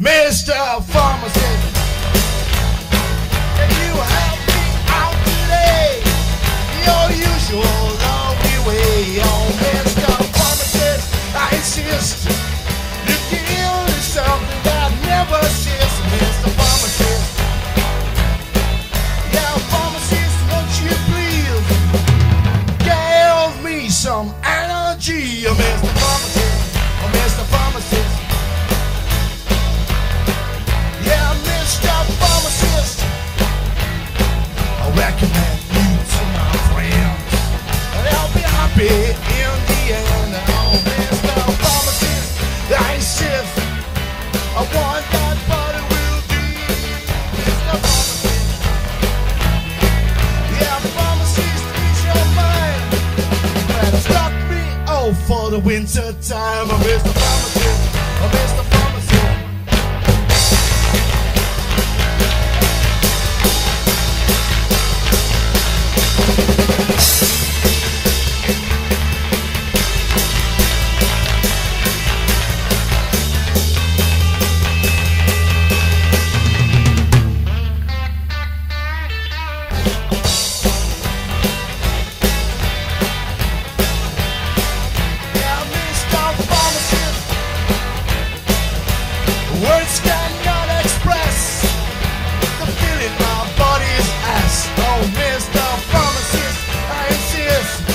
Mr. Pharmacist, can you help me out today? Your usual lonely way. Oh, Mr. Pharmacist, I insist. You can heal something that never ceases, Mr. Pharmacist. Yeah, pharmacist, won't you please give me some energy, oh, Mr. Pharmacist, oh, Mr. Pharmacist. Recommend you to my friends, and I'll be happy in the end. Oh, Mr. Pharmacist, I insist. I want that body will be Mr. Pharmacist. Yeah, pharmacist, ease your mind. Better stock me off for the winter time. Oh, Mr. Pharmacist, oh, Mr. Pharmacist. Words cannot express the feeling my body is asked. Oh, Mr. Pharmacist, I insist.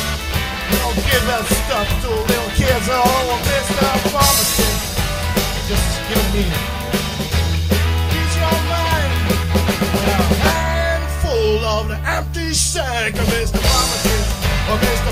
Don't give that stuff to little kids. Oh, Mr. Pharmacist, just give me ease your mind with a handful of the empty sack. Oh, Mr. Pharmacist, oh, Mr.